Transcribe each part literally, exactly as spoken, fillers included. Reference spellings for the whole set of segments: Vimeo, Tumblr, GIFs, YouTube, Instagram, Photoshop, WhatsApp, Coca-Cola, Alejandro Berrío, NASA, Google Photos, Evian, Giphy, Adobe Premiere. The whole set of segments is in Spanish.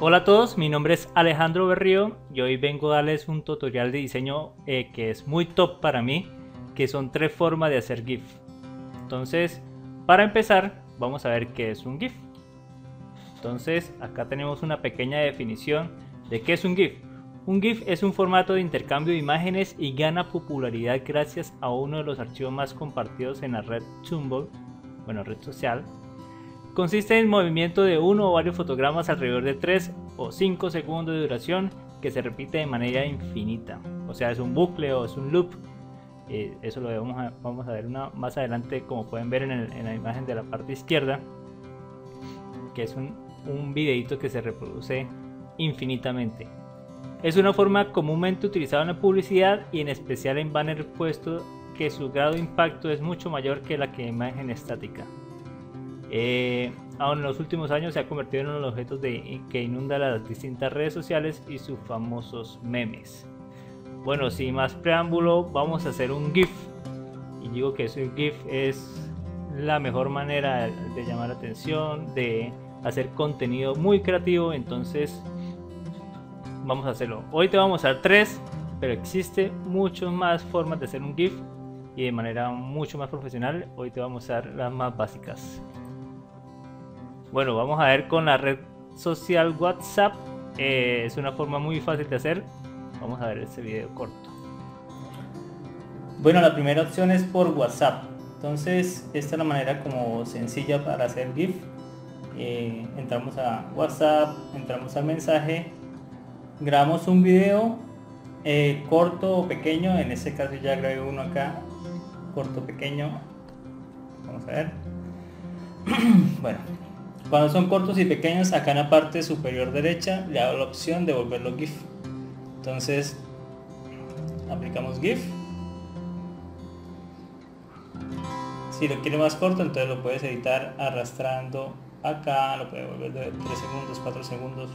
Hola a todos, mi nombre es Alejandro Berrío y hoy vengo a darles un tutorial de diseño eh, que es muy top para mí, que son tres formas de hacer GIF. Entonces, para empezar, vamos a ver qué es un GIF. Entonces, acá tenemos una pequeña definición de qué es un GIF. Un GIF es un formato de intercambio de imágenes y gana popularidad gracias a uno de los archivos más compartidos en la red Tumblr, bueno, red social. Consiste en el movimiento de uno o varios fotogramas alrededor de tres o cinco segundos de duración que se repite de manera infinita. O sea, es un bucle o es un loop. Eh, eso lo vamos a, vamos a ver una, más adelante, como pueden ver en, el, en la imagen de la parte izquierda, que es un, un videito que se reproduce infinitamente. Es una forma comúnmente utilizada en la publicidad y en especial en banner, puesto que su grado de impacto es mucho mayor que la que imagen estática. Eh, aún en los últimos años se ha convertido en uno de los objetos de, que inunda las distintas redes sociales y sus famosos memes. Bueno, sin más preámbulo, vamos a hacer un GIF. Y digo que ese GIF es la mejor manera de, de llamar la atención, de hacer contenido muy creativo. Entonces, vamos a hacerlo. Hoy te vamos a dar tres, pero existe muchas más formas de hacer un GIF y de manera mucho más profesional. Hoy te vamos a dar las más básicas. Bueno, vamos a ver con la red social WhatsApp. Eh, es una forma muy fácil de hacer. Vamos a ver este video corto. Bueno, la primera opción es por WhatsApp. Entonces, esta es la manera como sencilla para hacer GIF. Eh, entramos a WhatsApp, entramos al mensaje, grabamos un video eh, corto o pequeño. En este caso ya grabé uno acá, corto pequeño. Vamos a ver. Bueno, cuando son cortos y pequeños, acá en la parte superior derecha le hago la opción de volverlo GIF. Entonces aplicamos GIF. Si lo quiere más corto, entonces lo puedes editar arrastrando acá, lo puedes volver de tres segundos, cuatro segundos.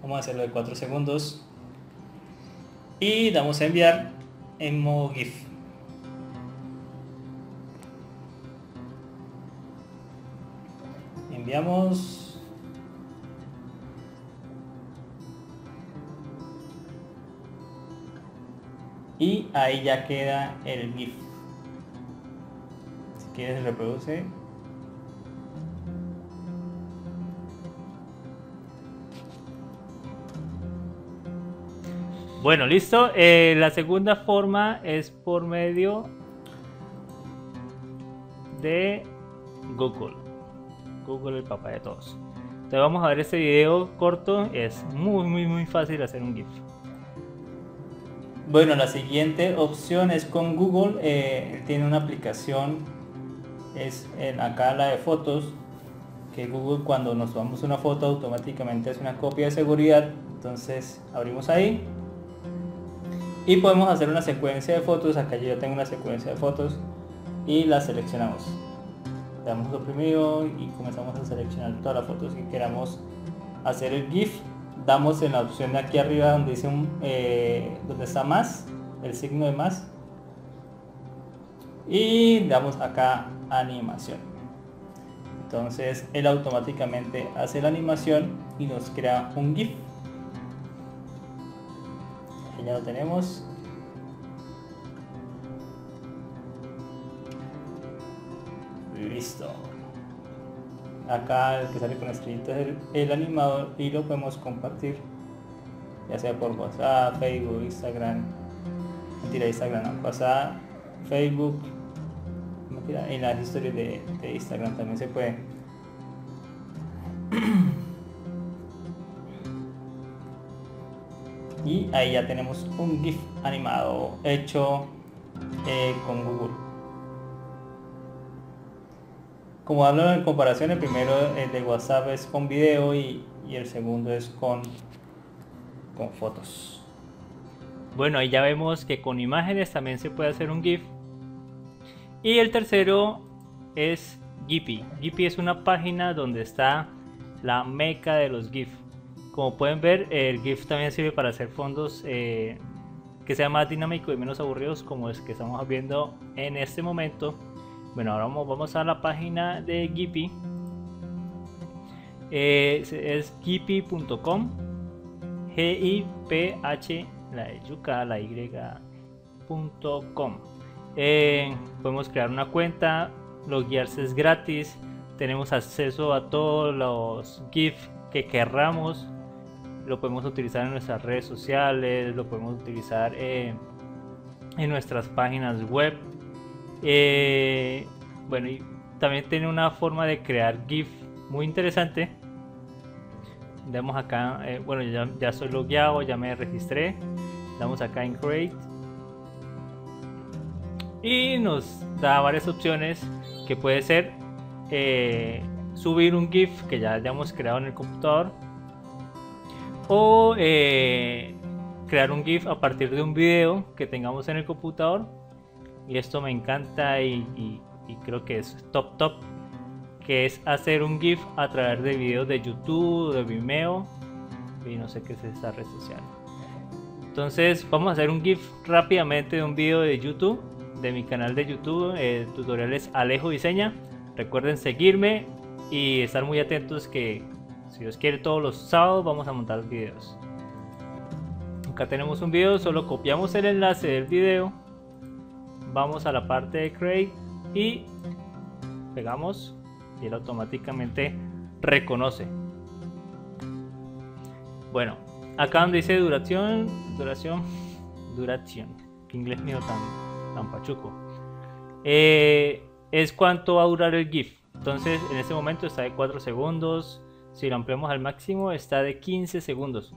Vamos a hacerlo de cuatro segundos y damos a enviar en modo GIF. Enviamos. Y ahí ya queda el GIF. Si quieres, reproduce. Bueno, listo. Eh, la segunda forma es por medio de Google. Google, el papá de todos. Entonces vamos a ver este video corto. Es muy, muy, muy fácil hacer un GIF. Bueno, la siguiente opción es con Google. Eh, tiene una aplicación. Es en acá la de fotos. Que Google, cuando nos tomamos una foto, automáticamente hace una copia de seguridad. Entonces abrimos ahí. Y podemos hacer una secuencia de fotos. Acá yo tengo una secuencia de fotos y la seleccionamos. Le damos oprimido y comenzamos a seleccionar todas las fotos que queramos hacer el GIF. Damos en la opción de aquí arriba donde dice un, eh, donde está más, el signo de más, y damos acá animación. Entonces él automáticamente hace la animación y nos crea un GIF. Ya lo tenemos. Listo. Acá el que sale con la estrellita es el, el animador y lo podemos compartir, ya sea por WhatsApp, Facebook, Instagram. Mentira, Instagram no. WhatsApp, Facebook. Mentira, en las historias de, de Instagram también se puede. Y ahí ya tenemos un GIF animado hecho eh, con Google. Como hablo en comparación, el primero, el de WhatsApp, es con video y, y el segundo es con, con fotos. Bueno, ahí ya vemos que con imágenes también se puede hacer un GIF. Y el tercero es Giphy. Giphy es una página donde está la meca de los GIF. Como pueden ver, el GIF también sirve para hacer fondos eh, que sean más dinámicos y menos aburridos, como es que estamos viendo en este momento. Bueno, ahora vamos, vamos a la página de Giphy. eh, es Giphy punto com, G I P H, la de yuca, la Y punto com. Eh, podemos crear una cuenta, loguearse es gratis, tenemos acceso a todos los GIFs que querramos, lo podemos utilizar en nuestras redes sociales, lo podemos utilizar eh, en nuestras páginas web. Eh, bueno, y también tiene una forma de crear GIF muy interesante. Damos acá, eh, bueno, ya, ya estoy logueado, ya me registré, damos acá en Create y nos da varias opciones, que puede ser eh, subir un GIF que ya hayamos creado en el computador, o eh, crear un GIF a partir de un video que tengamos en el computador. Y esto me encanta y, y, y creo que es top top, que es hacer un GIF a través de videos de YouTube, de Vimeo y no sé qué es esta red social. Entonces vamos a hacer un GIF rápidamente de un video de YouTube, de mi canal de YouTube, eh, tutoriales Alejo Diseña. Recuerden seguirme y estar muy atentos, que si Dios quiere todos los sábados vamos a montar videos. Acá tenemos un video, solo copiamos el enlace del video, vamos a la parte de Create y pegamos y él automáticamente reconoce. Bueno, acá donde dice duración, duración, duración, que inglés mío tan, tan pachuco, eh, es cuánto va a durar el GIF. Entonces en este momento está de cuatro segundos, si lo ampliamos al máximo está de quince segundos,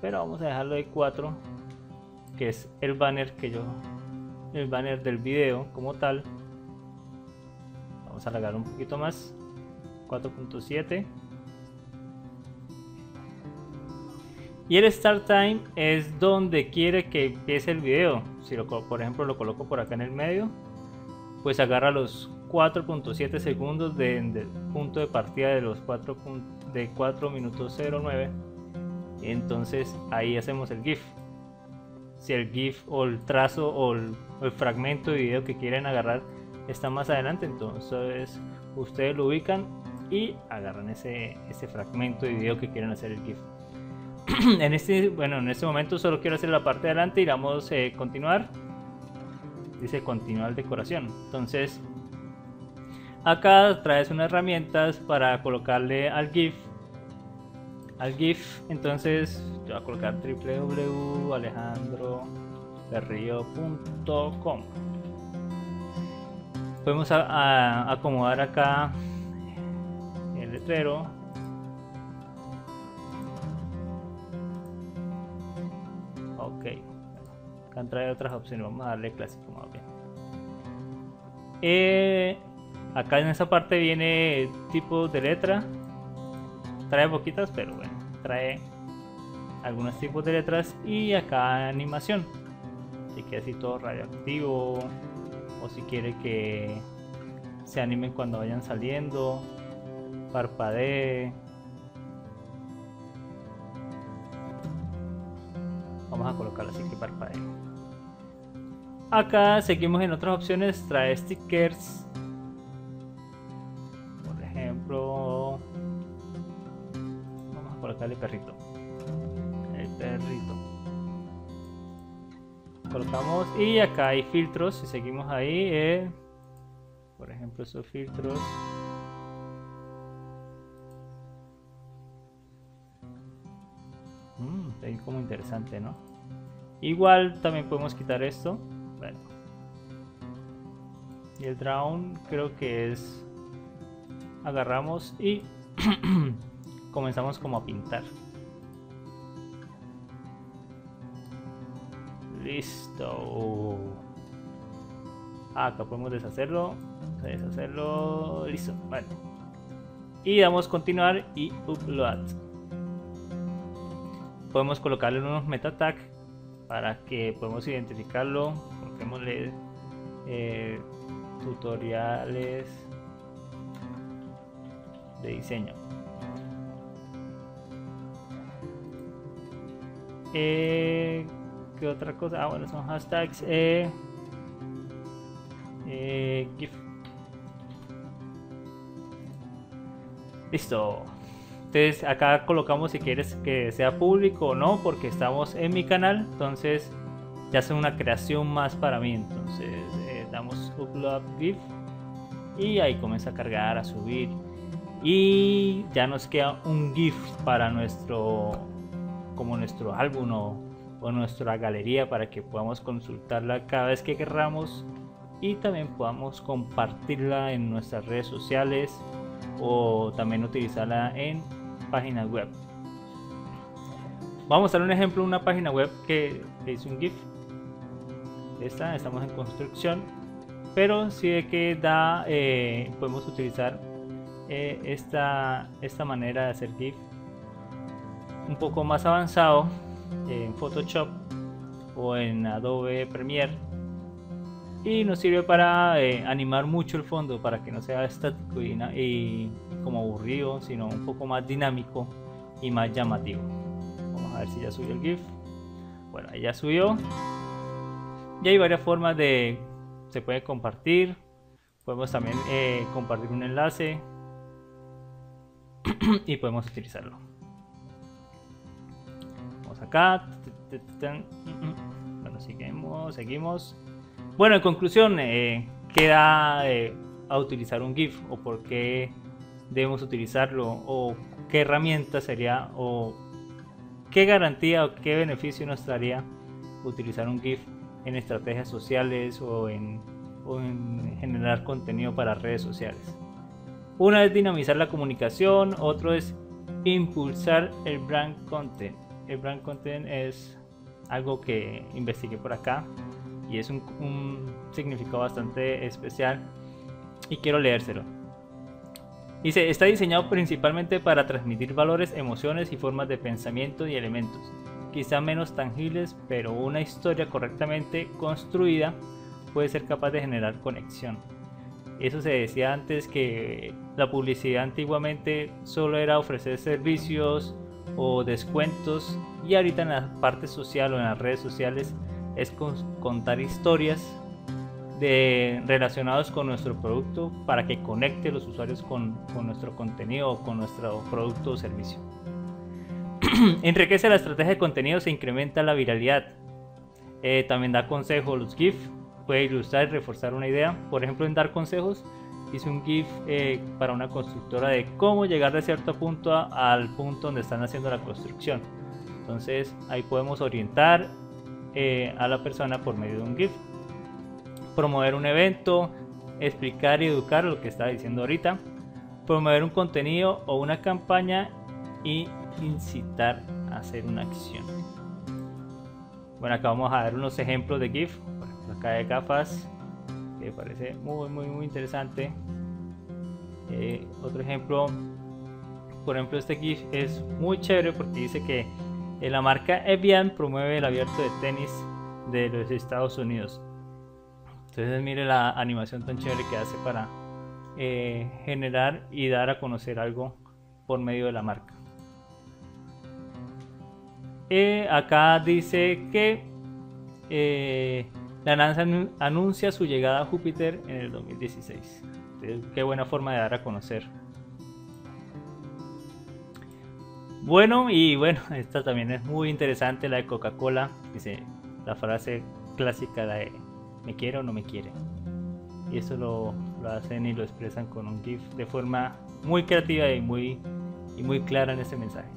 pero vamos a dejarlo de cuatro, que es el banner que yo, el banner del video como tal. Vamos a alargar un poquito más, cuatro punto siete, y el start time es donde quiere que empiece el video. Si lo, por ejemplo lo coloco por acá en el medio, pues agarra los cuatro punto siete segundos de, de punto de partida de los cuatro, de cuatro minutos cero nueve. Entonces ahí hacemos el GIF. Si el GIF o el trazo o el, el fragmento de video que quieren agarrar está más adelante, entonces ustedes lo ubican y agarran ese, ese fragmento de video que quieren hacer el GIF. En este, bueno, en este momento solo quiero hacer la parte de adelante y vamos a eh, continuar. Dice continuar decoración. Entonces acá traes unas herramientas para colocarle al GIF. Al GIF, entonces yo voy a colocar w w w punto alejandro berrío punto com. Podemos a, a acomodar acá el letrero. Ok, acá trae otras opciones, vamos a darle clásico más bien. Eh, acá en esta parte viene tipos de letra. Trae poquitas, pero bueno, trae algunos tipos de letras, y acá animación, si quiere así todo radioactivo, o si quiere que se animen cuando vayan saliendo, parpadee. Vamos a colocarlo así que parpadee. Acá seguimos en otras opciones, trae stickers, por ejemplo. Colocarle perrito, el perrito, colocamos, y acá hay filtros. Si seguimos ahí, eh, por ejemplo esos filtros, mm, es como interesante, ¿no? Igual también podemos quitar esto, bueno, y el drown creo que es, agarramos y comenzamos como a pintar. Listo. Acá podemos deshacerlo, deshacerlo, listo, vale. Y damos continuar y upload. Podemos colocarle unos meta tag para que podamos identificarlo. Coloquémosle eh, tutoriales de diseño. Eh, ¿Qué otra cosa? Ah, bueno, son hashtags. Eh, eh, GIF. Listo. Entonces acá colocamos si quieres que sea público o no, porque estamos en mi canal, entonces ya es una creación más para mí. Entonces eh, damos upload GIF y ahí comienza a cargar, a subir, y ya nos queda un GIF para nuestro, como nuestro álbum o, o nuestra galería, para que podamos consultarla cada vez que queramos y también podamos compartirla en nuestras redes sociales o también utilizarla en páginas web. Vamos a dar un ejemplo de una página web que es un GIF. Esta, estamos en construcción, pero sí de que da, eh, podemos utilizar eh, esta, esta manera de hacer GIF un poco más avanzado en Photoshop o en Adobe Premiere, y nos sirve para eh, animar mucho el fondo, para que no sea estático y, y como aburrido, sino un poco más dinámico y más llamativo. Vamos a ver si ya subió el GIF. Bueno, ahí ya subió. Y hay varias formas de, se puede compartir, podemos también eh, compartir un enlace y podemos utilizarlo. Vamos acá. Bueno, seguimos, seguimos. Bueno, en conclusión, eh, queda eh, a utilizar un GIF, o por qué debemos utilizarlo, o qué herramienta sería, o qué garantía o qué beneficio nos daría utilizar un GIF en estrategias sociales o en, o en generar contenido para redes sociales. Una es dinamizar la comunicación, otro es impulsar el brand content. El brand content es algo que investigué por acá, y es un, un significado bastante especial y quiero leérselo. Dice: está diseñado principalmente para transmitir valores, emociones y formas de pensamiento y elementos, quizá menos tangibles, pero una historia correctamente construida puede ser capaz de generar conexión. Eso se decía antes, que la publicidad antiguamente solo era ofrecer servicios o descuentos, y ahorita en la parte social o en las redes sociales es contar historias de, relacionados con nuestro producto, para que conecte los usuarios con, con nuestro contenido o con nuestro producto o servicio. Enriquece la estrategia de contenido, se incrementa la viralidad. Eh, también da consejos. Los GIF puede ilustrar y reforzar una idea. Por ejemplo, en dar consejos, hice un GIF eh, para una constructora de cómo llegar de cierto punto a, al punto donde están haciendo la construcción. Entonces ahí podemos orientar Eh, a la persona por medio de un GIF. Promover un evento, explicar y educar, lo que estaba diciendo ahorita. Promover un contenido o una campaña y incitar a hacer una acción. Bueno, acá vamos a ver unos ejemplos de GIF. Por ejemplo, acá de gafas, que me parece muy muy muy interesante. Eh, otro ejemplo, por ejemplo, este GIF es muy chévere porque dice que la marca Evian promueve el abierto de tenis de los Estados Unidos. Entonces mire la animación tan chévere que hace para eh, generar y dar a conocer algo por medio de la marca. Eh, acá dice que eh, la NASA anuncia su llegada a Júpiter en el dos mil dieciséis. Entonces, qué buena forma de dar a conocer. Bueno, y bueno, esta también es muy interesante, la de Coca-Cola. Dice la frase clásica, la de me quiere o no me quiere. Y eso lo, lo hacen y lo expresan con un GIF de forma muy creativa y muy, y muy clara en ese mensaje.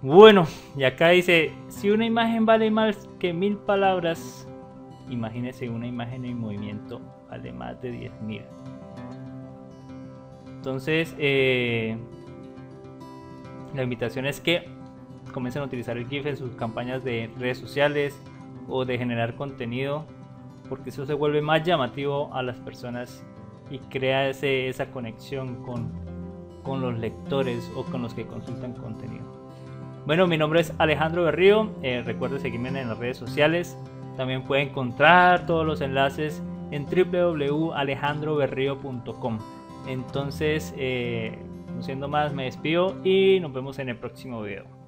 Bueno, y acá dice: si una imagen vale más que mil palabras, imagínese una imagen en movimiento vale más de diez mil. Entonces, eh, la invitación es que comiencen a utilizar el GIF en sus campañas de redes sociales o de generar contenido, porque eso se vuelve más llamativo a las personas y crea ese, esa conexión con, con los lectores o con los que consultan contenido. Bueno, mi nombre es Alejandro Berrío, eh, recuerden seguirme en las redes sociales. También pueden encontrar todos los enlaces en w w w punto alejandro berrío punto com. Entonces, eh, no siendo más, me despido y nos vemos en el próximo video.